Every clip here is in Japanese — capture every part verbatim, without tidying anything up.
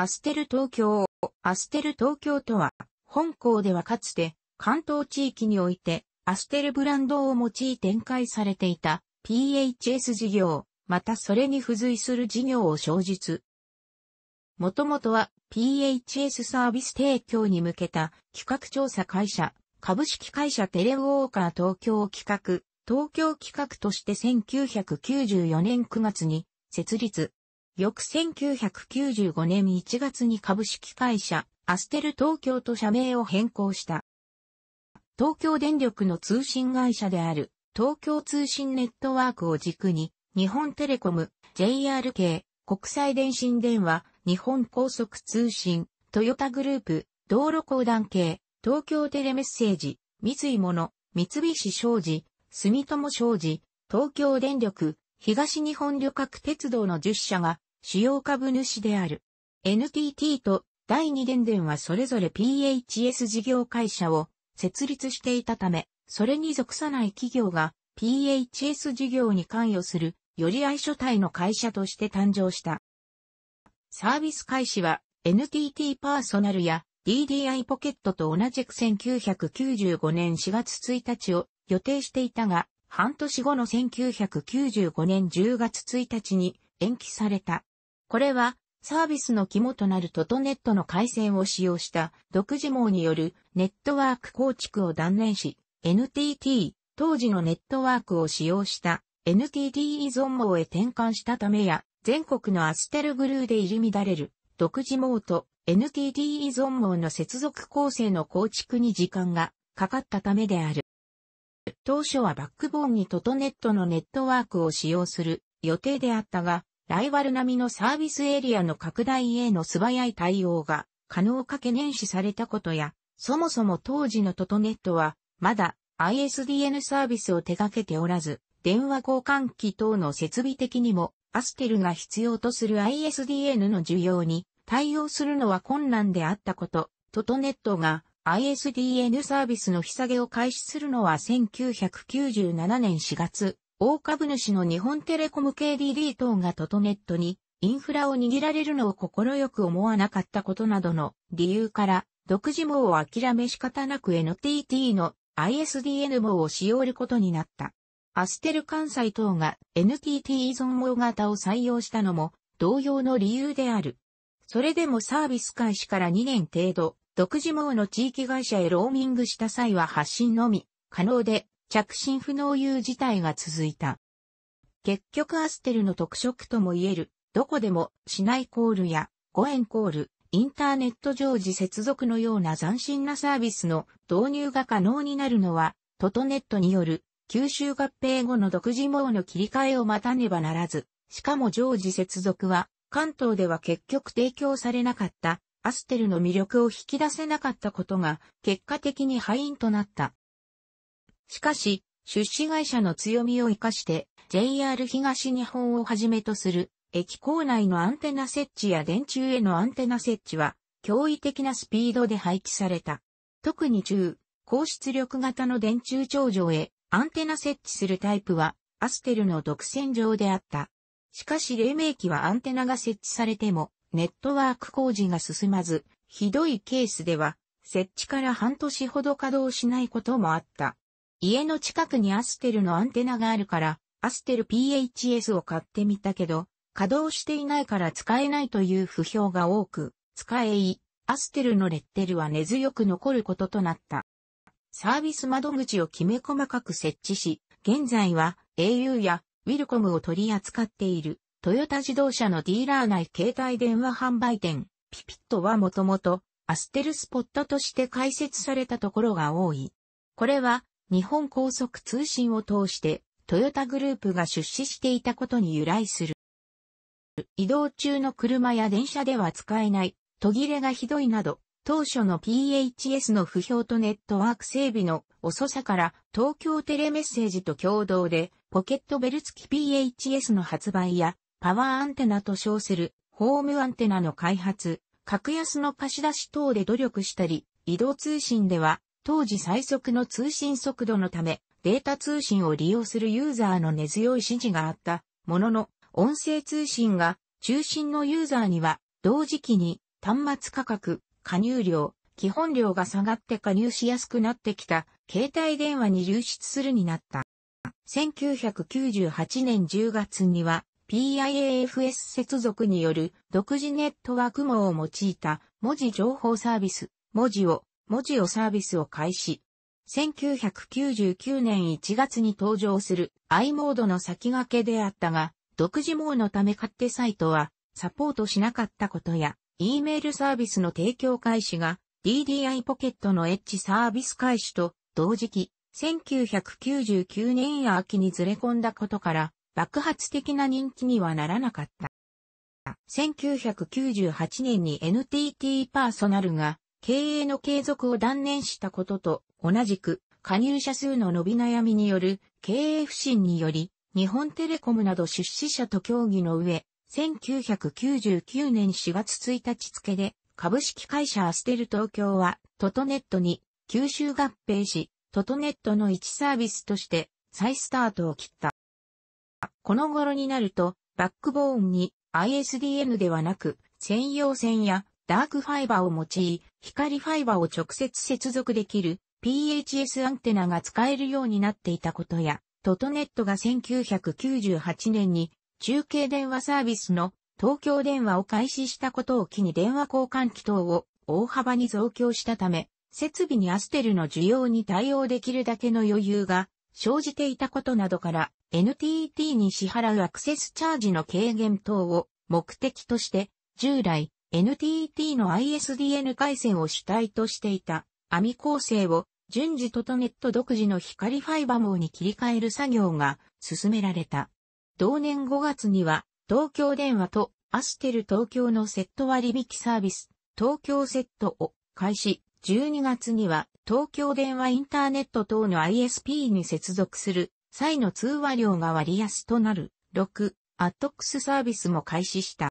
アステル東京。アステル東京とは、本校ではかつて関東地域においてアステルブランドを用い展開されていた ピーエイチエス 事業、またそれに付随する事業を称述。もともとは ピーエイチエス サービス提供に向けた企画調査会社、株式会社テレウォーカー東京を企画、東京企画としてせんきゅうひゃくきゅうじゅうよねんくがつに設立。翌せんきゅうひゃくきゅうじゅうごねんいちがつに株式会社アステル東京と社名を変更した。東京電力の通信会社である東京通信ネットワークを軸に日本テレコム、ジェイアールケー、国際電信電話、日本高速通信、トヨタグループ、道路公団系、東京テレメッセージ、三井物、三菱商事、住友商事、東京電力、東日本旅客鉄道のじゅっしゃが主要株主である。エヌティーティー とだいに電電はそれぞれ ピーエイチエス 事業会社を設立していたため、それに属さない企業が ピーエイチエス 事業に関与する寄り合い所帯の会社として誕生した。サービス開始は エヌティーティー パーソナルや ディーディーアイ ポケットと同じくせんきゅうひゃくきゅうじゅうごねんしがつついたちを予定していたが、半年後のせんきゅうひゃくきゅうじゅうごねんじゅうがつついたちに延期された。これはサービスの肝となるトトネットの回線を使用した独自網によるネットワーク構築を断念し、エヌティーティー、当時のネットワークを使用した エヌティーティー 依存網へ転換したためや、全国のアステルブルーで入り乱れる独自網と エヌティーティー 依存網の接続構成の構築に時間がかかったためである。当初はバックボーンにトトネットのネットワークを使用する予定であったが、ライバル並みのサービスエリアの拡大への素早い対応が可能か懸念視されたことや、そもそも当時のトトネットはまだ アイエスディーエヌ サービスを手掛けておらず、電話交換機等の設備的にもアステルが必要とする アイエスディーエヌ の需要に対応するのは困難であったこと、トトネットがアイエスディーエヌ サービスの引き下げを開始するのはせんきゅうひゃくきゅうじゅうななねんしがつ、大株主の日本テレコム ケーディーディー 等がトトネットにインフラを握られるのを快く思わなかったことなどの理由から、独自網を諦め仕方なく エヌティーティー の アイエスディーエヌ 網を使用することになった。アステル関西等が エヌティーティー 依存網型を採用したのも同様の理由である。それでもサービス開始からにねんていど、独自網の地域会社へローミングした際は発信のみ可能で着信不能いう事態が続いた。結局アステルの特色ともいえる、どこでも市内コールやご縁コール、インターネット常時接続のような斬新なサービスの導入が可能になるのは、トトネットによる吸収合併後の独自網の切り替えを待たねばならず、しかも常時接続は関東では結局提供されなかった。アステルの魅力を引き出せなかったことが結果的に敗因となった。しかし、出資会社の強みを生かして ジェイアール 東日本をはじめとする駅構内のアンテナ設置や電柱へのアンテナ設置は驚異的なスピードで配置された。特に中、高出力型の電柱頂上へアンテナ設置するタイプはアステルの独占上であった。しかし黎明期はアンテナが設置されてもネットワーク工事が進まず、ひどいケースでは、設置から半年ほど稼働しないこともあった。家の近くにアステルのアンテナがあるから、アステル ピーエイチエス を買ってみたけど、稼働していないから使えないという不評が多く、使えい、アステルのレッテルは根強く残ることとなった。サービス窓口をきめ細かく設置し、現在は エーユー やウィルコムを取り扱っている。トヨタ自動車のディーラー内携帯電話販売店、PiPitはもともとアステルスポットとして開設されたところが多い。これは日本高速通信を通してトヨタグループが出資していたことに由来する。移動中の車や電車では使えない、途切れがひどいなど、当初の ピーエイチエス の不評とネットワーク整備の遅さから東京テレメッセージと共同でポケットベル付き ピーエイチエス の発売やパワーアンテナと称するホームアンテナの開発、格安の貸し出し等で努力したり、移動通信では当時最速の通信速度のためデータ通信を利用するユーザーの根強い支持があったものの、音声通信が中心のユーザーには同時期に端末価格、加入料、基本料が下がって加入しやすくなってきた携帯電話に流出するになった。せんきゅうひゃくきゅうじゅうはちねんじゅうがつには ピーアイエーエフエス 接続による独自ネットワーク網を用いた文字情報サービス、文字を、文字をサービスを開始。せんきゅうひゃくきゅうじゅうきゅうねんいちがつに登場する i モードの先駆けであったが、独自網のため勝手サイトはサポートしなかったことや、E メールサービスの提供開始が ディーディーアイ ポケットのエッジサービス開始と同時期、せんきゅうひゃくきゅうじゅうきゅうねん秋にずれ込んだことから爆発的な人気にはならなかった。せんきゅうひゃくきゅうじゅうはちねんに エヌティーティー パーソナルが経営の継続を断念したことと同じく加入者数の伸び悩みによる経営不振により日本テレコムなど出資者と協議の上、せんきゅうひゃくきゅうじゅうきゅうねんしがつついたち付で株式会社アステル東京はトトネットに吸収合併し、トトネットのいちサービスとして再スタートを切った。この頃になるとバックボーンに アイエスディーエヌ ではなく専用線やダークファイバーを用い、光ファイバーを直接接続できる ピーエイチエス アンテナが使えるようになっていたことや、トトネットがせんきゅうひゃくきゅうじゅうはちねんに中継電話サービスの東京電話を開始したことを機に電話交換機等を大幅に増強したため、設備にアステルの需要に対応できるだけの余裕が生じていたことなどから エヌティーティー に支払うアクセスチャージの軽減等を目的として、従来 エヌティーティー の アイエスディーエヌ 回線を主体としていたアミ構成を順次トトネット独自の光ファイバ網に切り替える作業が進められた。同年ごがつには東京電話とアステル東京のセット割引サービス東京セットを開始、じゅうにがつには東京電話インターネット等の アイエスピー に接続する際の通話料が割安となるろくアットックスサービスも開始した。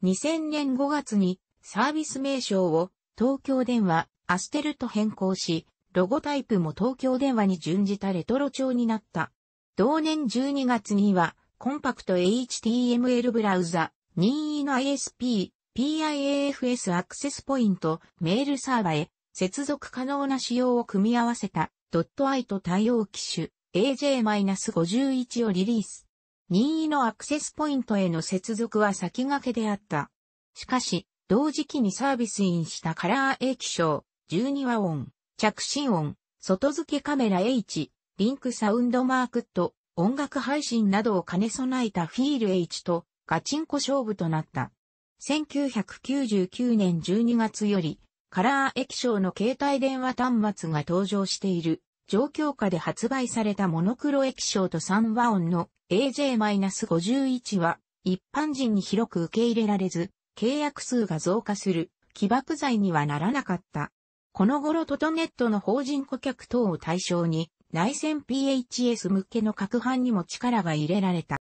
にせんねんごがつにサービス名称を東京電話アステルと変更し、ロゴタイプも東京電話に準じたレトロ調になった。同年じゅうにがつには、コンパクト エイチティーエムエル ブラウザ、任意の アイエスピー、ピーアイエーエフエス アクセスポイント、メールサーバへ、接続可能な仕様を組み合わせた、.i と対応機種、エージェーごじゅういち をリリース。任意のアクセスポイントへの接続は先駆けであった。しかし、同時期にサービスインしたカラー液晶、じゅうにわ音。着信音、外付けカメラ H、リンクサウンドマークと音楽配信などを兼ね備えたフィール H とガチンコ勝負となった。せんきゅうひゃくきゅうじゅうきゅうねんじゅうにがつよりカラー液晶の携帯電話端末が登場している状況下で発売されたモノクロ液晶とさんわ音の エージェーごじゅういち は一般人に広く受け入れられず契約数が増加する起爆剤にはならなかった。この頃トトネットの法人顧客等を対象に内線 ピーエイチエス 向けの拡販にも力が入れられた。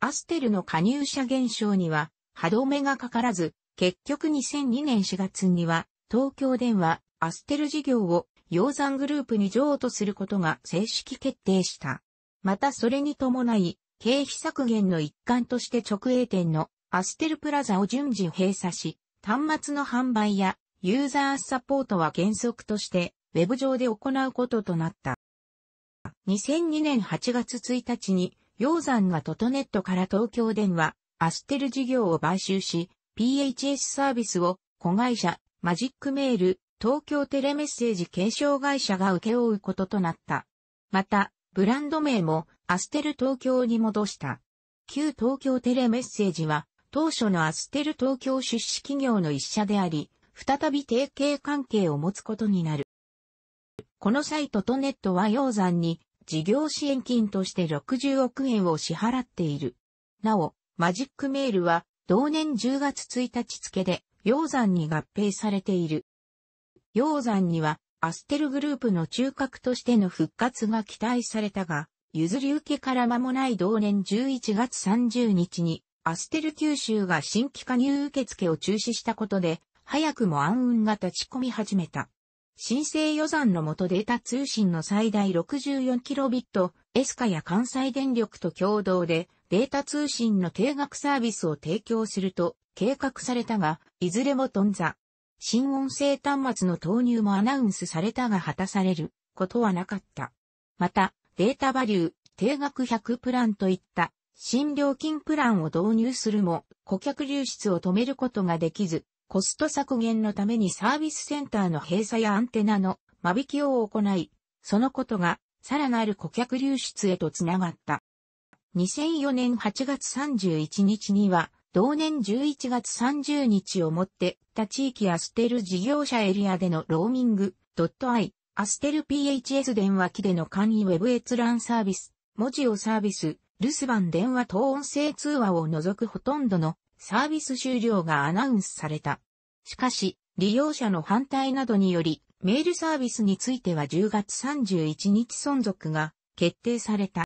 アステルの加入者減少には歯止めがかからず、結局にせんにねんしがつには東京電話アステル事業を鷹山グループに譲渡することが正式決定した。またそれに伴い経費削減の一環として直営店のアステルプラザを順次閉鎖し、端末の販売やユーザーサポートは原則として、ウェブ上で行うこととなった。にせんにねんはちがつついたちに、鷹山がトトネットから東京電話、アステル事業を買収し、ピーエイチエス サービスを、子会社、マジックメール、東京テレメッセージ継承会社が請け負うこととなった。また、ブランド名も、アステル東京に戻した。旧東京テレメッセージは、当初のアステル東京出資企業の一社であり、再び提携関係を持つことになる。この際トトネットは鷹山に事業支援金としてろくじゅうおくえんを支払っている。なお、マジックメールは同年じゅうがつついたち付で鷹山に合併されている。鷹山にはアステルグループの中核としての復活が期待されたが、譲り受けから間もない同年じゅういちがつさんじゅうにちにアステル九州が新規加入受付を中止したことで、早くも暗雲が立ち込み始めた。新生予算の下データ通信の最大 ろくじゅうよんキロビット、エスカや関西電力と共同でデータ通信の定額サービスを提供すると計画されたが、いずれも頓挫。新音声端末の投入もアナウンスされたが果たされることはなかった。また、データバリュー、定額ひゃくプランといった新料金プランを導入するも、顧客流出を止めることができず、コスト削減のためにサービスセンターの閉鎖やアンテナの間引きを行い、そのことがさらなる顧客流出へとつながった。にせんよねんはちがつさんじゅういちにちには、同年じゅういちがつさんじゅうにちをもって、他地域アステル事業者エリアでのローミング、ドットI、アステル ピーエイチエス 電話機での簡易ウェブ閲覧サービス、文字をサービス、留守番電話等音声通話を除くほとんどのサービス終了がアナウンスされた。しかし、利用者の反対などにより、メールサービスについてはじゅうがつさんじゅういちにち存続が決定された。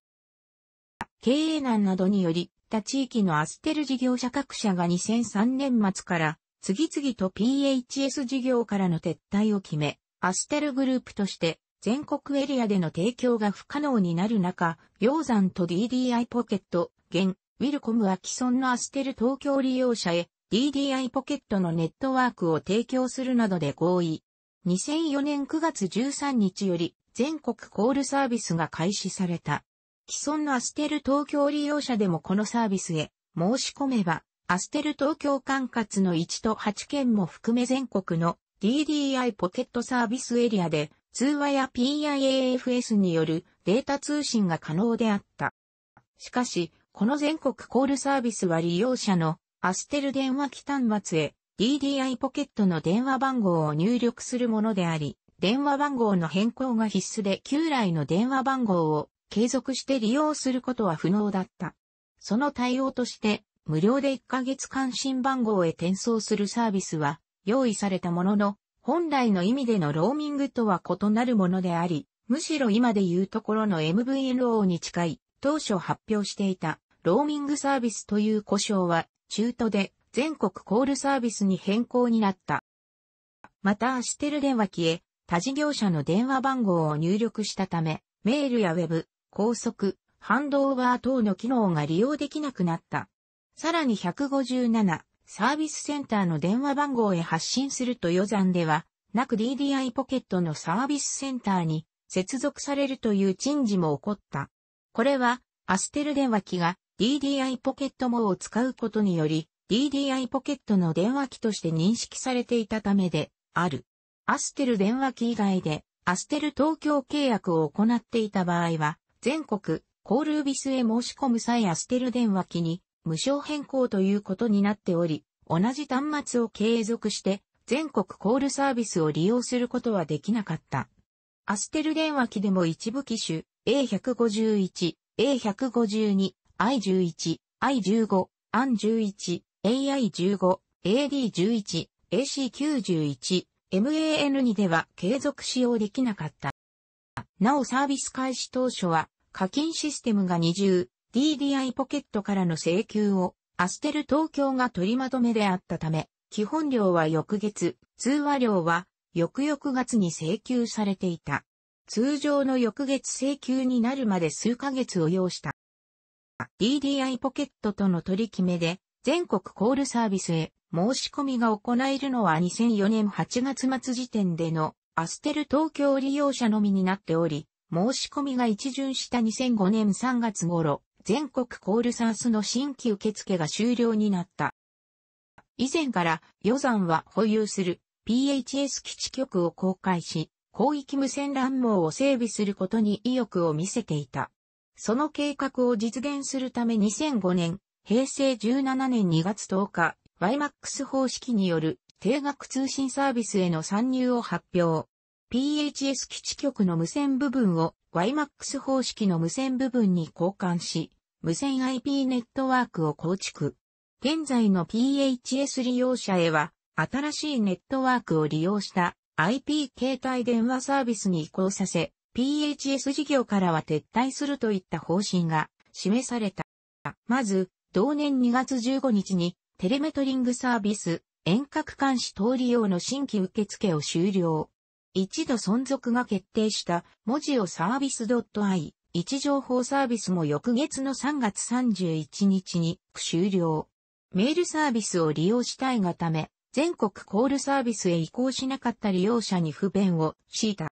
経営難などにより、他地域のアステル事業者各社がにせんさんねんまつから次々と ピーエイチエス 事業からの撤退を決め、アステルグループとして全国エリアでの提供が不可能になる中、鷹山と ディーディーアイ ポケット、現、ウィルコムは既存のアステル東京利用者へ ディーディーアイ ポケットのネットワークを提供するなどで合意。にせんよねんくがつじゅうさんにちより全国コールサービスが開始された。既存のアステル東京利用者でもこのサービスへ申し込めば、アステル東京管轄のいちとはちけんも含め全国の ディーディーアイ ポケットサービスエリアで通話や ピーアイエーエフエス によるデータ通信が可能であった。しかし、この全国コールサービスは利用者のアステル電話機端末へ ディーディーアイ ポケットの電話番号を入力するものであり、電話番号の変更が必須で旧来の電話番号を継続して利用することは不能だった。その対応として、無料でいっかげつかん新番号へ転送するサービスは用意されたものの、本来の意味でのローミングとは異なるものであり、むしろ今でいうところの エムブイエヌオー に近い、当初発表していたローミングサービスという呼称は、中途で、全国コールサービスに変更になった。またアステル電話機へ他事業者の電話番号を入力したため、メールやウェブ、高速、ハンドオーバー等の機能が利用できなくなった。さらにいちごなな、サービスセンターの電話番号へ発信すると余残ではなく ディーディーアイ ポケットのサービスセンターに接続されるという珍事も起こった。これはアステル電話機が ディーディーアイ ポケット網を使うことにより、ディーディーアイ ポケットの電話機として認識されていたためである。アステル電話機以外でアステル東京契約を行っていた場合は全国コールビスへ申し込む際アステル電話機に無償変更ということになっており、同じ端末を継続して全国コールサービスを利用することはできなかった。アステル電話機でも一部機種 エーいちごいち、エーいちごに、アイいちいち、アイいちご、エーエヌいちいち、エーアイじゅうご、エーディーじゅういち、エーシーきゅうじゅういち、エムエーエヌにでは継続使用できなかった。なおサービス開始当初は課金システムがにじゅう、ディーディーアイ ポケットからの請求をアステル東京が取りまとめであったため、基本料は翌月、通話料は翌々月に請求されていた。通常の翌月請求になるまで数ヶ月を要した。ディーディーアイ ポケットとの取り決めで、全国コールサービスへ申し込みが行えるのはにせんよねんはちがつまつ時点でのアステル東京利用者のみになっており、申し込みが一巡したにせんごねんさんがつ頃、全国コールサースの新規受付が終了になった。以前から鷹山は保有する ピーエイチエス 基地局を公開し、広域無線LAN網を整備することに意欲を見せていた。その計画を実現するためにせんごねん、へいせいじゅうななねんにがつとおか、ワイマックス 方式による定額通信サービスへの参入を発表。ピーエイチエス 基地局の無線部分を ワイマックス 方式の無線部分に交換し、無線 アイピー ネットワークを構築。現在の ピーエイチエス 利用者へは、新しいネットワークを利用した アイピー 携帯電話サービスに移行させ、ピーエイチエス 事業からは撤退するといった方針が示された。まず、同年にがつじゅうごにちにテレメトリングサービス遠隔監視等利用の新規受付を終了。一度存続が決定した文字をサービス .i 位置情報サービスも翌月のさんがつさんじゅういちにちに終了。メールサービスを利用したいがため、全国コールサービスへ移行しなかった利用者に不便を強いた。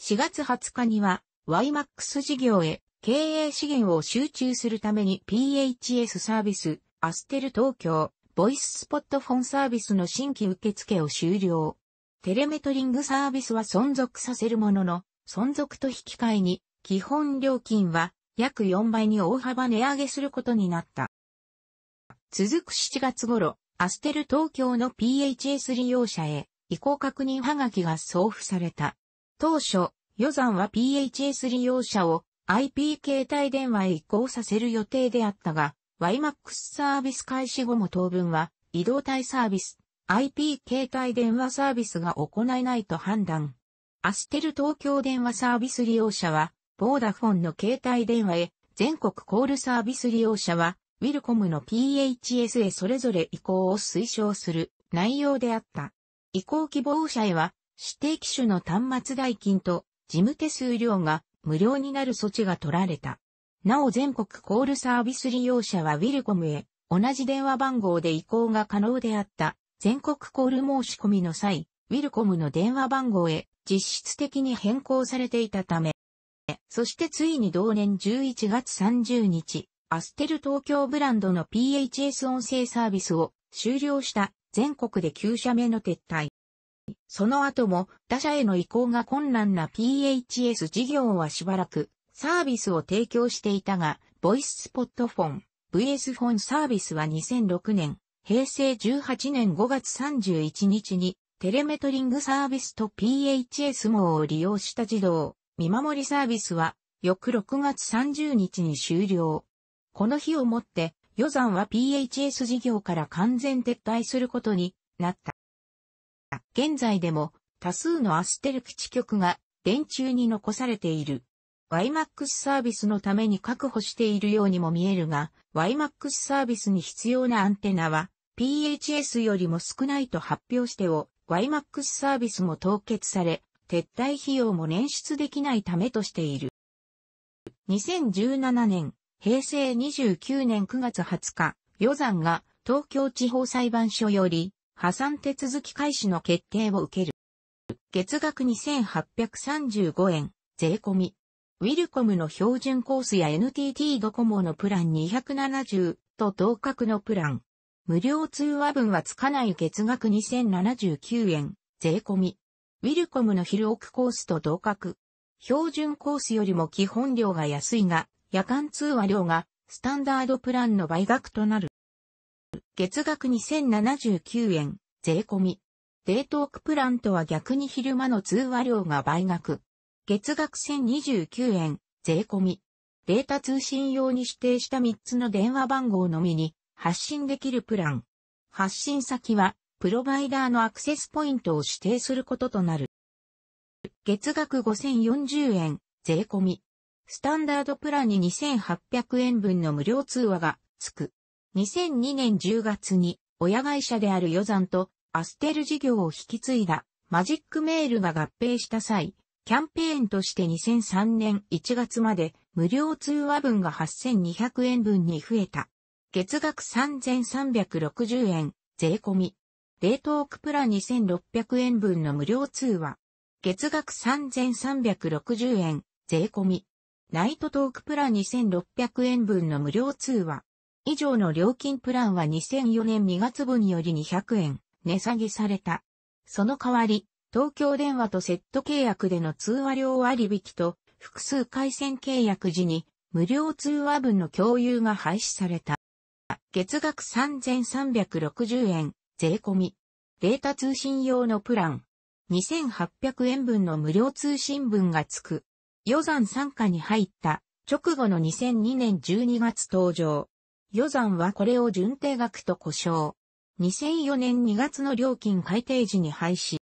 しがつはつかには ワイマックス 事業へ経営資源を集中するために ピーエイチエス サービス、アステル東京、ボイススポットフォンサービスの新規受付を終了。テレメトリングサービスは存続させるものの、存続と引き換えに基本料金は約よんばいに大幅値上げすることになった。続くしちがつ頃、アステル東京の ピーエイチエス 利用者へ移行確認はがきが送付された。当初、ヨザンは ピーエイチエス 利用者を アイピー 携帯電話へ移行させる予定であったが、ワイマックス サービス開始後も当分は移動帯サービス、アイピー 携帯電話サービスが行えないと判断。アステル東京電話サービス利用者は、ボーダフォンの携帯電話へ、全国コールサービス利用者は、ウィルコムの ピーエイチエス へそれぞれ移行を推奨する内容であった。移行希望者へは、指定機種の端末代金と事務手数料が無料になる措置が取られた。なお全国コールサービス利用者はウィルコムへ同じ電話番号で移行が可能であった全国コール申し込みの際、ウィルコムの電話番号へ実質的に変更されていたため、そしてついに同年じゅういちがつさんじゅうにち、アステル東京ブランドの ピーエイチエス 音声サービスを終了した全国できゅうしゃめの撤退。その後も他社への移行が困難な ピーエイチエス 事業はしばらくサービスを提供していたが、ボイススポットフォン、ブイエス フォンサービスはにせんろくねん、へいせいじゅうはちねんごがつさんじゅういちにちにテレメトリングサービスと ピーエイチエス 網を利用した児童見守りサービスは翌ろくがつさんじゅうにちに終了。この日をもって、ヨザンは ピーエイチエス 事業から完全撤退することになった。現在でも多数のアステル基地局が電柱に残されている。ワイマックス サービスのために確保しているようにも見えるが、ワイマックス サービスに必要なアンテナは ピーエイチエス よりも少ないと発表してお、ワイマックス サービスも凍結され、撤退費用も捻出できないためとしている。にせんじゅうななねん、へいせいにじゅうきゅうねんくがつはつか、ヨザンが東京地方裁判所より、破産手続き開始の決定を受ける。月額にせんはっぴゃくさんじゅうごえん、税込み。ウィルコムの標準コースや エヌティーティー ドコモのプランにひゃくななじゅうと同格のプラン。無料通話分はつかない月額にせんななじゅうきゅうえん、税込み。ウィルコムの広奥コースと同格。標準コースよりも基本料が安いが、夜間通話料がスタンダードプランの倍額となる。月額にせんななじゅうきゅうえん、税込み。デートークプランとは逆に昼間の通話料が倍額。月額せんにじゅうきゅうえん、税込み。データ通信用に指定したみっつの電話番号のみに発信できるプラン。発信先はプロバイダーのアクセスポイントを指定することとなる。月額ごせんよんじゅうえん、税込み。スタンダードプランににせんはっぴゃくえんぶんの無料通話がつく。にせんにねんじゅうがつに親会社であるヨザンとアステル事業を引き継いだマジックメールが合併した際、キャンペーンとしてにせんさんねんいちがつまで無料通話分がはっせんにひゃくえんぶんに増えた。月額さんぜんさんびゃくろくじゅうえん、税込み。デートークプランにせんろっぴゃくえんぶんの無料通話。月額さんぜんさんびゃくろくじゅうえん、税込み。ナイトトークプランにせんろっぴゃくえんぶんの無料通話。以上の料金プランはにせんよねんにがつぶんよりにひゃくえん値下げされた。その代わり、東京電話とセット契約での通話料割引と複数回線契約時に無料通話分の共有が廃止された。月額さんぜんさんびゃくろくじゅうえん、税込み。データ通信用のプラン。にせんはっぴゃくえんぶんの無料通信分がつく。ヨザン傘下に入った直後のにせんにねんじゅうにがつ登場。ヨザンはこれを純定額と呼称。にせんよねんにがつの料金改定時に廃止。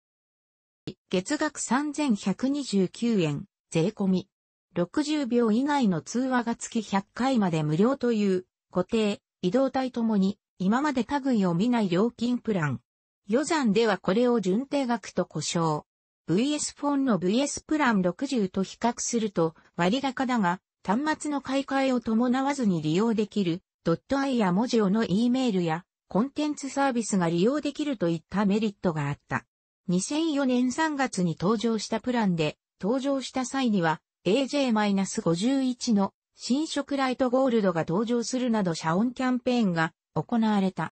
月額さんぜんひゃくにじゅうきゅうえん、税込み。ろくじゅうびょう以内の通話が月ひゃっかいまで無料という固定、移動帯ともに今まで類を見ない料金プラン。ヨザンではこれを純定額と呼称。ブイエス フォンの ブイエス プランろくじゅうと比較すると割高だが、端末の買い替えを伴わずに利用できる .i や文字をの E メールやコンテンツサービスが利用できるといったメリットがあった。にせんよねんさんがつに登場したプランで、登場した際には エージェーごじゅういち の新色ライトゴールドが登場するなど社オンキャンペーンが行われた。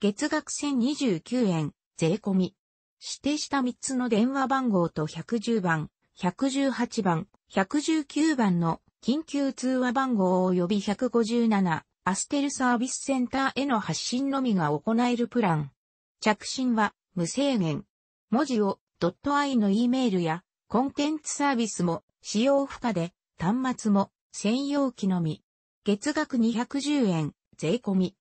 月額せんにじゅうきゅうえん、税込み。指定したみっつの電話番号とひゃくじゅうばん、ひゃくじゅうはちばん、ひゃくじゅうきゅうばんの緊急通話番号及びひゃくごじゅうなな、アステルサービスセンターへの発信のみが行えるプラン。着信は無制限。文字を .i の E メールやコンテンツサービスも使用不可で端末も専用機のみ。月額にひゃくじゅうえん、税込み。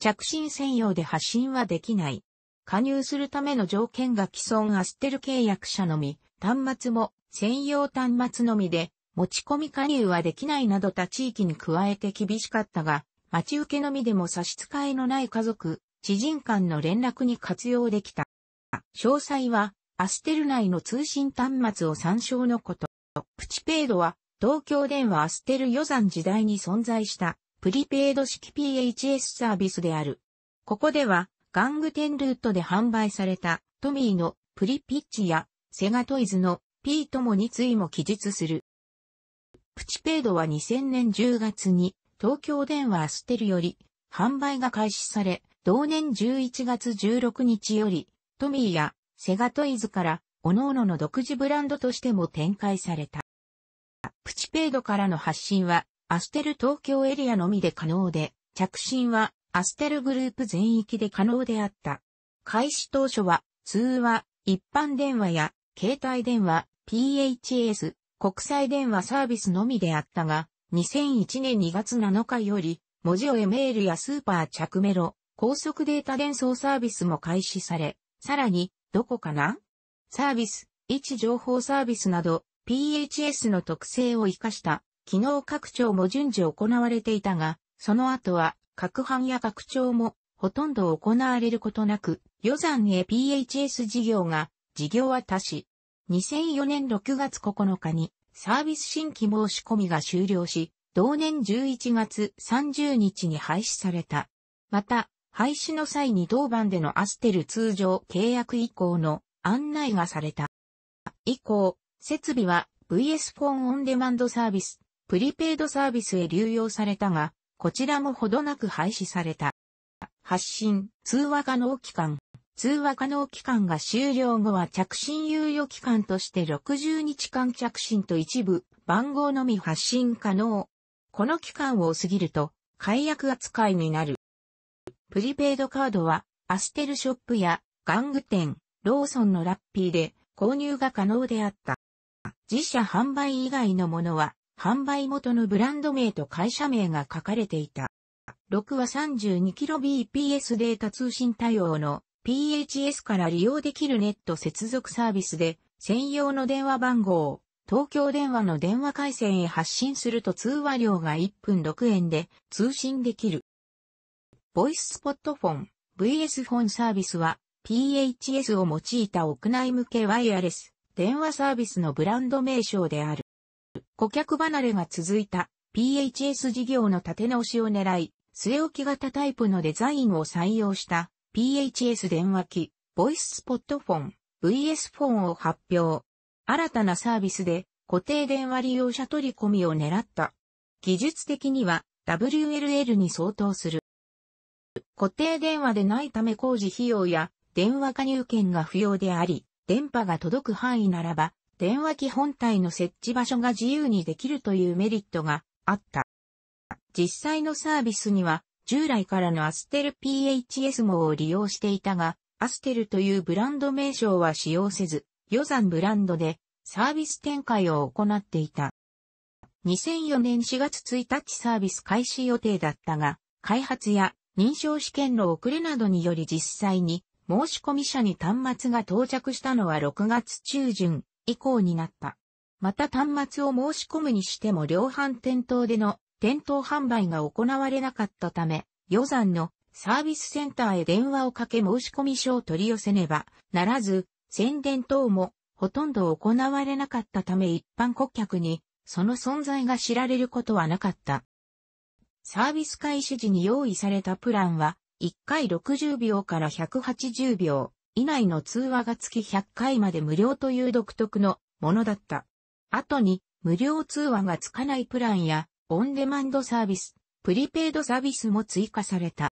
着信専用で発信はできない。加入するための条件が既存アステル契約者のみ、端末も専用端末のみで持ち込み加入はできないなど他地域に加えて厳しかったが、待ち受けのみでも差し支えのない家族、知人間の連絡に活用できた。詳細はアステル内の通信端末を参照のこと。プチペイドは東京電話アステル予算時代に存在したプリペイド式 ピーエイチエス サービスである。ここではガングテンルートで販売されたトミーのプリピッチやセガトイズの P ともについも記述する。プチペイドはにせんねんじゅうがつに東京電話アステルより販売が開始され、同年じゅういちがつじゅうろくにちよりトミーやセガトイズから各々の独自ブランドとしても展開された。プチペイドからの発信はアステル東京エリアのみで可能で、着信はアステルグループ全域で可能であった。開始当初は、通話、一般電話や、携帯電話、ピーエイチエス、国際電話サービスのみであったが、にせんいちねんにがつなのかより、文字をEメールやスーパー着メロ、高速データ伝送サービスも開始され、さらに、どこかな？サービス、位置情報サービスなど、ピーエイチエス の特性を生かした、機能拡張も順次行われていたが、その後は、拡販や拡張もほとんど行われることなく、予算へ ピーエイチエス 事業が事業渡し、にせんよねんろくがつここのかにサービス新規申し込みが終了し、同年じゅういちがつさんじゅうにちに廃止された。また、廃止の際に当番でのアステル通常契約以降の案内がされた。以降、設備は ブイエス フォンオンデマンドサービス、プリペイドサービスへ流用されたが、こちらもほどなく廃止された。発信、通話可能期間。通話可能期間が終了後は着信猶予期間としてろくじゅうにちかん着信と一部、番号のみ発信可能。この期間を過ぎると、解約扱いになる。プリペイドカードは、アステルショップや、ガング店、ローソンのラッピーで、購入が可能であった。自社販売以外のものは、販売元のブランド名と会社名が書かれていた。ろくは さんじゅうにキロビーピーエス データ通信対応の ピーエイチエス から利用できるネット接続サービスで専用の電話番号を東京電話の電話回線へ発信すると通話料がいっぷんろくえんで通信できる。ボイススポットフォン ブイエス フォンサービスは ピーエイチエス を用いた屋内向けワイヤレス電話サービスのブランド名称である。顧客離れが続いた ピーエイチエス 事業の立て直しを狙い、据え置き型タイプのデザインを採用した ピーエイチエス 電話機、ボイススポットフォン、ブイエス フォンを発表。新たなサービスで固定電話利用者取り込みを狙った。技術的には ダブリューエルエル に相当する。固定電話でないため工事費用や電話加入券が不要であり、電波が届く範囲ならば、電話機本体の設置場所が自由にできるというメリットがあった。実際のサービスには従来からのアステル ピーエイチエス 網を利用していたが、アステルというブランド名称は使用せず、予算ブランドでサービス展開を行っていた。にせんよねんしがつついたちサービス開始予定だったが、開発や認証試験の遅れなどにより実際に申し込み者に端末が到着したのはろくがつちゅうじゅん。以降になった。また端末を申し込むにしても量販店頭での店頭販売が行われなかったため、予算のサービスセンターへ電話をかけ申し込み書を取り寄せねばならず、宣伝等もほとんど行われなかったため一般顧客にその存在が知られることはなかった。サービス開始時に用意されたプランは、いっかいろくじゅうびょうからひゃくはちじゅうびょう以内の通話が月ひゃっかいまで無料という独特のものだった。後に、無料通話がつかないプランや、オンデマンドサービス、プリペイドサービスも追加された。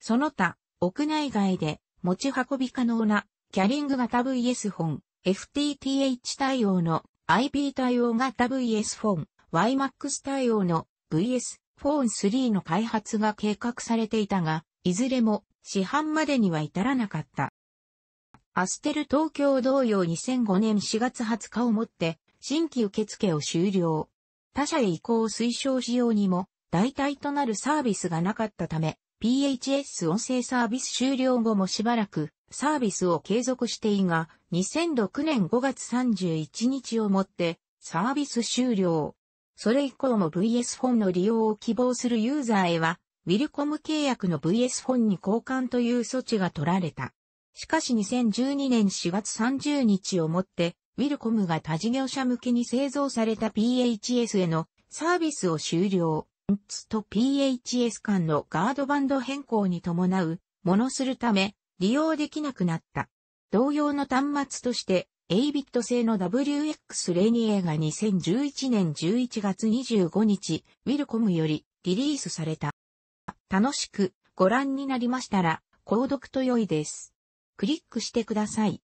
その他、屋内外で持ち運び可能なキャリング型 ブイエス フォン、エフティーティーエイチ 対応の アイピー 対応型 ブイエス フォン、ワイマックス 対応の ブイエス フォンスリーの開発が計画されていたが、いずれも市販までには至らなかった。アステル東京同様にせんごねんしがつはつかをもって新規受付を終了。他社へ移行を推奨しようにも代替となるサービスがなかったため、ピーエイチエス 音声サービス終了後もしばらくサービスを継続していいが、にせんろくねんごがつさんじゅういちにちをもってサービス終了。それ以降も ブイエス フォンの利用を希望するユーザーへは、ウィルコム契約の ブイエス フォンに交換という措置が取られた。しかしにせんじゅうにねんしがつさんじゅうにちをもって、ウィルコムが他事業者向けに製造された ピーエイチエス へのサービスを終了。エヌティーエス と ピーエイチエス 間のガードバンド変更に伴うものするため利用できなくなった。同様の端末として、エイトビット製の ダブリューエックスゼロにエー がにせんじゅういちねんじゅういちがつにじゅうごにち、ウィルコムよりリリースされた。楽しくご覧になりましたら、購読と良いです。クリックしてください。